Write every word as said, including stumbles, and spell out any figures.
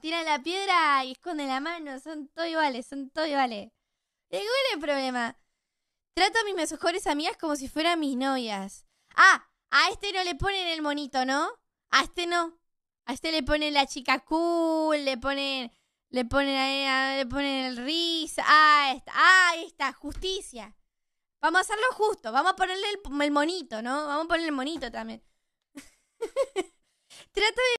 tira la piedra y esconde la mano. Son todo iguales, son todo iguales. ¿Cuál es el problema? Trato a mis mejores amigas como si fueran mis novias. Ah, a este no le ponen el monito, ¿no? A este no. A este le ponen la chica cool, le ponen... Le ponen ahí, le ponen el risa. Ah, está, ah, está, justicia. Vamos a hacerlo justo. Vamos a ponerle el, el monito, ¿no? Vamos a ponerle el monito también. Trato de...